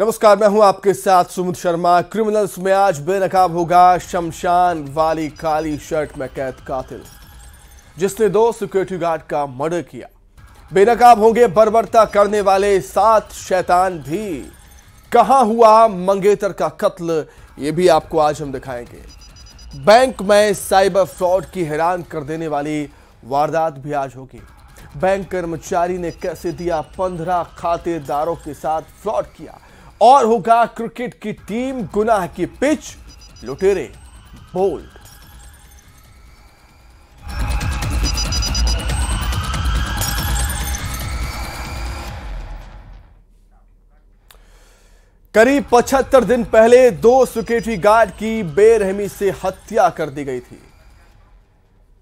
नमस्कार, मैं हूं आपके साथ सुमित शर्मा। क्रिमिनल्स में आज बेनकाब होगा शमशान वाली काली शर्ट में कैद कातिल जिसने 2 सिक्योरिटी गार्ड का मर्डर किया। बेनकाब होंगे बर्बरता करने वाले 7 शैतान भी। कहां हुआ मंगेतर का कत्ल, ये भी आपको आज हम दिखाएंगे। बैंक में साइबर फ्रॉड की हैरान कर देने वाली वारदात भी आज होगी। बैंक कर्मचारी ने कैसे दिया 15 खातेदारों के साथ फ्रॉड किया। और होगा क्रिकेट की टीम गुनाह की पिच, लुटेरे बोल्ड। करीब 75 दिन पहले 2 सिक्योरिटी गार्ड की बेरहमी से हत्या कर दी गई थी।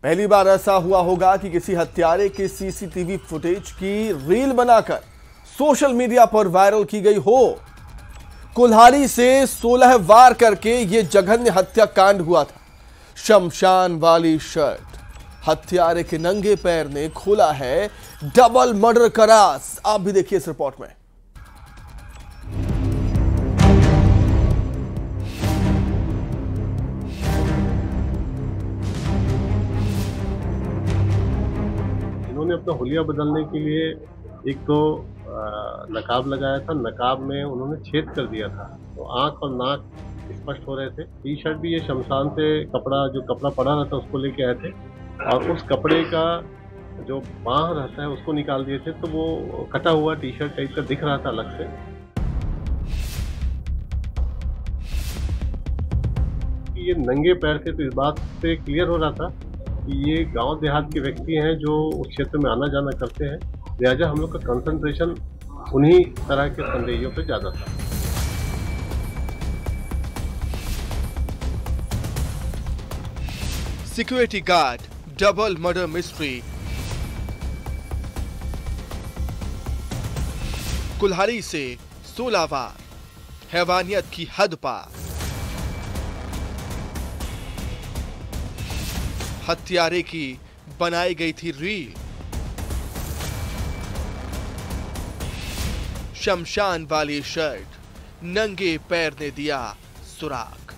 पहली बार ऐसा हुआ होगा कि किसी हत्यारे के सीसीटीवी फुटेज की रील बनाकर सोशल मीडिया पर वायरल की गई हो। कुल्हाड़ी से 16 वार करके ये जघन्य हत्याकांड हुआ था। शमशान वाली शर्ट, हत्यारे के नंगे पैर ने खोला है डबल मर्डर का राज। आप भी देखिए इस रिपोर्ट में। इन्होंने अपना हुलिया बदलने के लिए एक तो नकाब लगाया था। नकाब में उन्होंने छेद कर दिया था, तो आंख और नाक स्पष्ट हो रहे थे। टी शर्ट भी ये शमशान से कपड़ा, जो कपड़ा पड़ा रहता उसको लेके आए थे और उस कपड़े का जो बाह रहता है उसको निकाल दिए थे, तो वो कटा हुआ टी शर्ट टाइप का दिख रहा था अलग से। ये नंगे पैर थे, तो इस बात से क्लियर हो रहा था कि ये गाँव देहात के व्यक्ति हैं जो उस क्षेत्र में आना जाना करते हैं। लिहाजा हम लोग का कंसंट्रेशन उन्हीं तरह के संदेहियों पे ज्यादा था। Security guard double murder mystery. कुल्हाड़ी से 16 वार, हैवानियत की हद पार। हत्यारे की बनाई गई थी रील। शमशान वाली शर्ट, नंगे पैर ने दिया सुराग।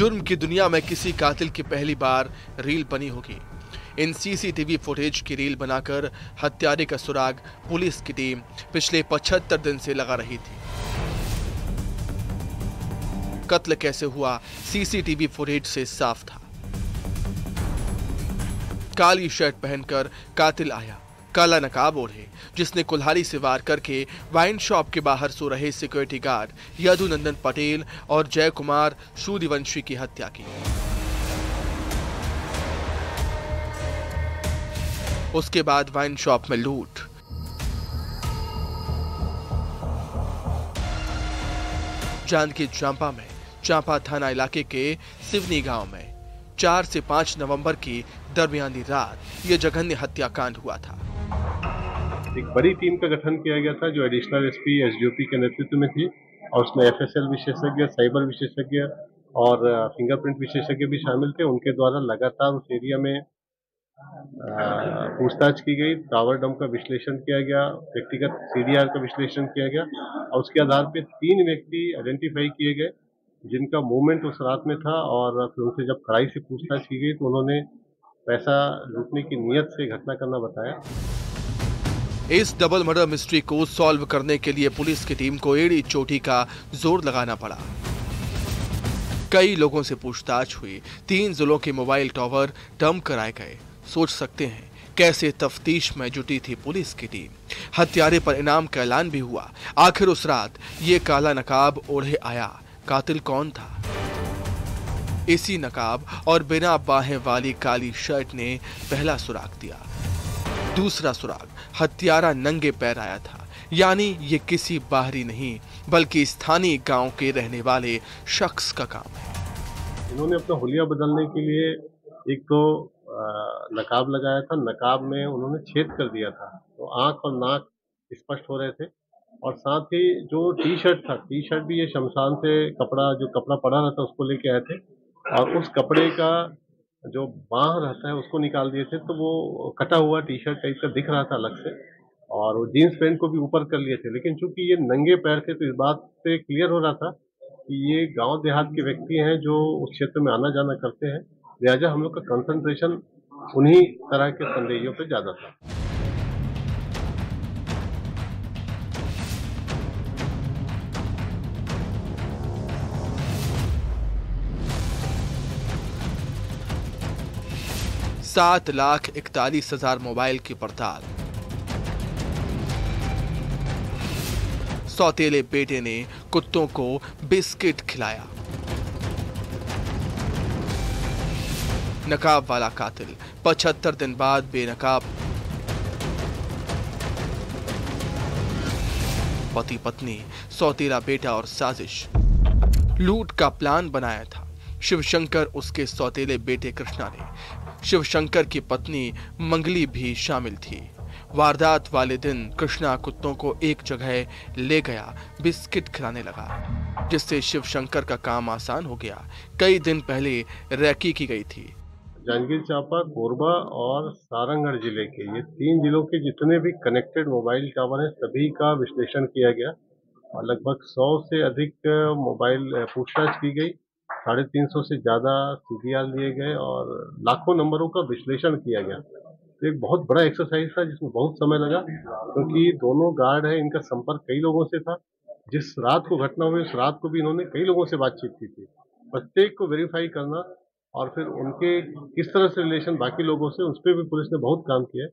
जुर्म की दुनिया में किसी कातिल की पहली बार रील बनी होगी। इन सीसीटीवी फुटेज की रील बनाकर हत्यारे का सुराग पुलिस की टीम पिछले 75 दिन से लगा रही थी। कत्ल कैसे हुआ सीसीटीवी फुटेज से साफ था। काली शर्ट पहनकर कातिल आया, काला नकाब ओढ़े, जिसने कुल्हाड़ी से वार करके वाइन शॉप के बाहर सो रहे सिक्योरिटी गार्ड यदुनंदन पटेल और जय कुमार सूर्यवंशी की हत्या की। उसके बाद वाइन शॉप में लूट। जांजगीर चांपा में चांपा थाना इलाके के सिवनी गांव में 4 से 5 नवंबर की दरमियानी रात ये जघन्य हत्याकांड हुआ था। एक बड़ी टीम का गठन किया गया था जो एडिशनल एसपी एसडीओपी के नेतृत्व में थी और उसमें एफएसएल विशेषज्ञ, साइबर विशेषज्ञ और फिंगरप्रिंट विशेषज्ञ भी शामिल थे। उनके द्वारा लगातार उस एरिया में पूछताछ की गई, टावर डम का विश्लेषण किया गया, व्यक्तिगत सीडीआर का विश्लेषण किया गया और उसके आधार पर 3 व्यक्ति आइडेंटिफाई किए गए जिनका मूवमेंट उस रात में था। और फिर उनसे जब कड़ाई से पूछताछ की गई तो उन्होंने पैसा लूटने की नीयत से घटना करना बताया। इस डबल मर्डर मिस्ट्री को सॉल्व करने के लिए पुलिस की टीम को एड़ी चोटी का जोर लगाना पड़ा। कई लोगों से पूछताछ हुई, 3 जिलों के मोबाइल टावर डंप कराए गए। सोच सकते हैं कैसे तफ्तीश में जुटी थी पुलिस की टीम। हत्यारे पर इनाम का ऐलान भी हुआ। आखिर उस रात ये काला नकाब ओढ़े आया, कातिल कौन था? इसी नकाब और बिना बाहें वाली काली शर्ट ने पहला सुराग दिया। दूसरा सुराग, हत्यारा नंगे पैर आया था, यानी ये किसी बाहरी नहीं बल्कि स्थानीय गांव के रहने वाले शख्स का काम है। इन्होंने अपना हुलिया बदलने के लिए एक तो नकाब लगाया था। नकाब में उन्होंने छेद कर दिया था, तो आंख और नाक स्पष्ट हो रहे थे। और साथ ही जो टी शर्ट था, टी शर्ट भी ये शमशान से कपड़ा, जो कपड़ा पड़ा रहता उसको लेके आए थे और उस कपड़े का जो बाह रहता है उसको निकाल दिए थे, तो वो कटा हुआ टी शर्ट टाइप का दिख रहा था अलग से। और वो जीन्स पैंट को भी ऊपर कर लिए थे, लेकिन चूंकि ये नंगे पैर थे तो इस बात से क्लियर हो रहा था कि ये गांव देहात के व्यक्ति हैं जो उस क्षेत्र में आना जाना करते हैं, लिहाजा हम लोग का कंसंट्रेशन उन्हीं तरह के संदेहियों पर ज्यादा था। सात लाख 41,000 मोबाइल की पड़ताल, सौतेले बेटे ने कुत्तों को बिस्किट खिलाया, नकाब वाला कातिल 75 दिन बाद बेनकाब, पति पत्नी, सौतेला बेटा और साजिश। लूट का प्लान बनाया था शिवशंकर, उसके सौतेले बेटे कृष्णा ने। शिवशंकर की पत्नी मंगली भी शामिल थी। वारदात वाले दिन कृष्णा कुत्तों को एक जगह ले गया, बिस्किट खिलाने लगा, जिससे शिवशंकर का काम आसान हो गया। कई दिन पहले रैकी की गई थी। जांजगीर चांपा, कोरबा और सारंगढ़ जिले के ये तीन जिलों के जितने भी कनेक्टेड मोबाइल टावर हैं सभी का विश्लेषण किया गया और लगभग 100 से अधिक मोबाइल पूछताछ की गई, 350 से ज़्यादा CDR लिए गए और लाखों नंबरों का विश्लेषण किया गया। एक बहुत बड़ा एक्सरसाइज था जिसमें बहुत समय लगा, क्योंकि दोनों गार्ड हैं, इनका संपर्क कई लोगों से था। जिस रात को घटना हुई उस रात को भी इन्होंने कई लोगों से बातचीत की थी। प्रत्येक को वेरीफाई करना और फिर उनके किस तरह से रिलेशन बाकी लोगों से, उस पर भी पुलिस ने बहुत काम किया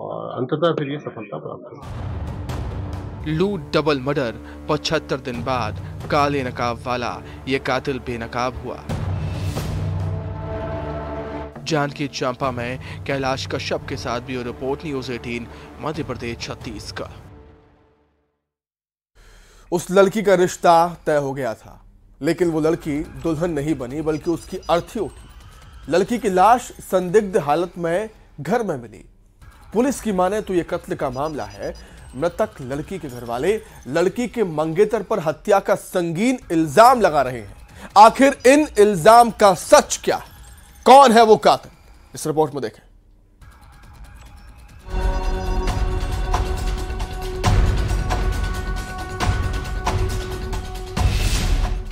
और अंततः फिर ये सफलता प्राप्त हुई। लूट डबल मर्डर 75 दिन बाद, काले नकाब वाला ये कातिल बेनकाब हुआ। जांजगीर चांपा में कैलाश कश्यप के साथ bureau report, News18 Madhya Pradesh Chhattisgarh. उस लड़की का रिश्ता तय हो गया था, लेकिन वो लड़की दुल्हन नहीं बनी बल्कि उसकी अर्थी उठी। लड़की की लाश संदिग्ध हालत में घर में मिली। पुलिस की माने तो ये कत्ल का मामला है। मृतक लड़की के घरवाले लड़की के मंगेतर पर हत्या का संगीन इल्जाम लगा रहे हैं। आखिर इन इल्जाम का सच क्या है? कौन है वो कातिल? इस रिपोर्ट में देखें।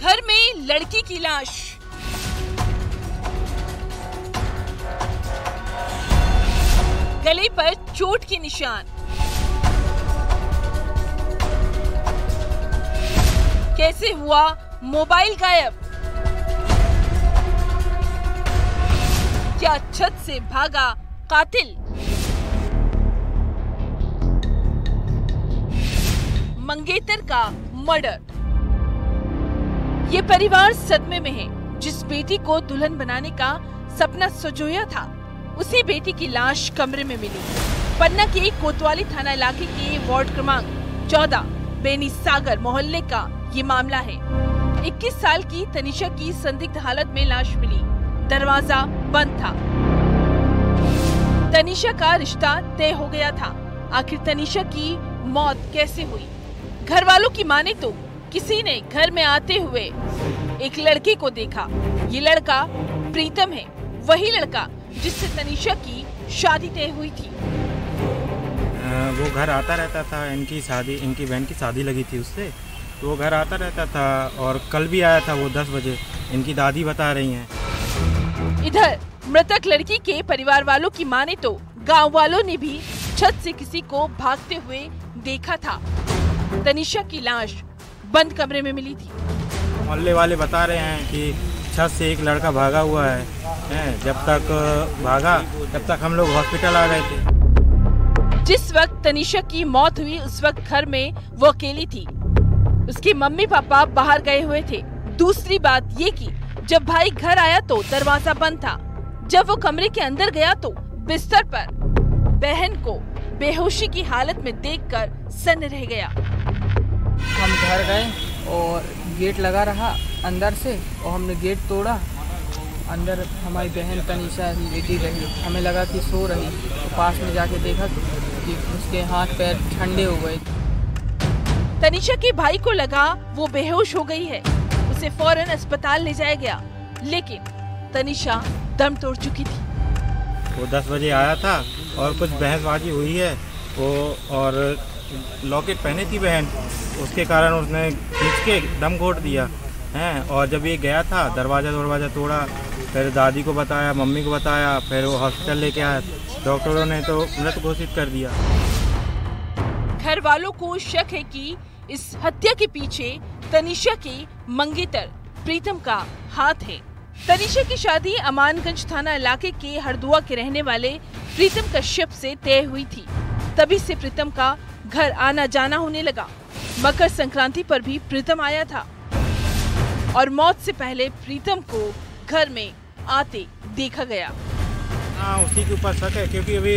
घर में लड़की की लाश, गले पर चोट के निशान, कैसे हुआ मोबाइल गायब, क्या छत से भागा कातिल? मंगेतर का मर्डर। ये परिवार सदमे में है। जिस बेटी को दुल्हन बनाने का सपना सजोया था, उसी बेटी की लाश कमरे में मिली। पन्ना के कोतवाली थाना इलाके के वार्ड क्रमांक 14 बेनी सागर मोहल्ले का ये मामला है। 21 साल की तनिषा की संदिग्ध हालत में लाश मिली, दरवाजा बंद था। तनिषा का रिश्ता तय हो गया था। आखिर तनिषा की मौत कैसे हुई? घर वालों की माने तो किसी ने घर में आते हुए एक लड़के को देखा। ये लड़का प्रीतम है, वही लड़का जिससे तनिषा की शादी तय हुई थी। वो घर आता रहता था, इनकी बहन की शादी लगी थी उससे, तो वो घर आता रहता था और कल भी आया था वो 10 बजे, इनकी दादी बता रही हैं। इधर मृतक लड़की के परिवार वालों की माने तो गांव वालों ने भी छत से किसी को भागते हुए देखा था। तनिषा की लाश बंद कमरे में मिली थी। मोहल्ले वाले बता रहे हैं कि छत से एक लड़का भागा हुआ है। जब तक भागा तब तक हम लोग हॉस्पिटल आ गए थे। जिस वक्त तनिषा की मौत हुई उस वक्त घर में वो अकेली थी। उसके मम्मी पापा बाहर गए हुए थे। दूसरी बात ये कि जब भाई घर आया तो दरवाजा बंद था। जब वो कमरे के अंदर गया तो बिस्तर पर बहन को बेहोशी की हालत में देखकर सन्न रह गया। हम घर गए और गेट लगा रहा अंदर से, और हमने गेट तोड़ा, अंदर हमारी बहन तनिषा लेटी रही। हमें लगा कि सो रही, तो पास में जाके देखा कि उसके हाथ पैर ठंडे हो गए। तनिषा के भाई को लगा वो बेहोश हो गई है, उसे फौरन अस्पताल ले जाया गया, लेकिन तनिषा दम तोड़ चुकी थी। वो 10 बजे आया था और कुछ बहसबाजी हुई है, वो और लॉकेट पहनी थी बहन, उसके कारण उसने खींच के दम घोट दिया है। और जब ये गया था दरवाज़ा तोड़ा, फिर दादी को बताया, मम्मी को बताया, फिर वो हॉस्पिटल लेके आया, डॉक्टरों ने तो मृत घोषित कर दिया। घर वालों को शक है कि इस हत्या के पीछे तनिषा के मंगेतर प्रीतम का हाथ है। तनिषा की शादी अमानगंज थाना इलाके के हरदुआ के रहने वाले प्रीतम कश्यप से तय हुई थी, तभी से प्रीतम का घर आना जाना होने लगा। मकर संक्रांति पर भी प्रीतम आया था और मौत से पहले प्रीतम को घर में आते देखा गया। हाँ, उसी के ऊपर शक है क्योंकि अभी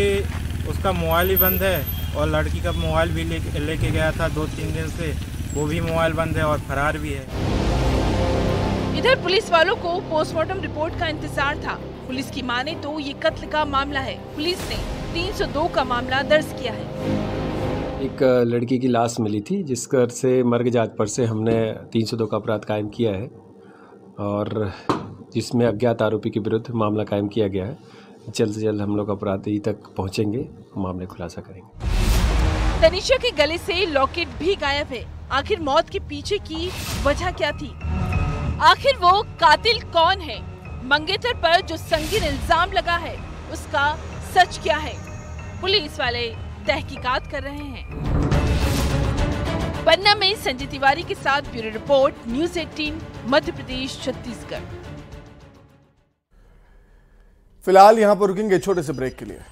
उसका मोबाइल ही बंद है और लड़की का मोबाइल भी लेके गया था 2-3 दिन से, वो भी मोबाइल बंद है और फरार भी है। इधर पुलिस वालों को पोस्टमार्टम रिपोर्ट का इंतजार था। पुलिस की माने तो ये कत्ल का मामला है। पुलिस ने 302 का मामला दर्ज किया है। एक लड़की की लाश मिली थी जिस घर से मर्ग जांच पर से हमने 302 का अपराध कायम किया है और जिसमें अज्ञात आरोपी के विरुद्ध मामला कायम किया गया है। जल्द से जल्द हम लोग अपराधी तक पहुंचेंगे, मामले खुलासा करेंगे। तनिषा के गले से लॉकेट भी गायब है। आखिर मौत के पीछे की वजह क्या थी? आखिर वो कातिल कौन है? मंगेतर पर जो संगीन इल्जाम लगा है उसका सच क्या है? पुलिस वाले तहकीकात कर रहे हैं। पन्ना में संजय तिवारी के साथ bureau report, news 18 Madhya Pradesh Chhattisgarh. फिलहाल यहां पर रुकेंगे छोटे से ब्रेक के लिए।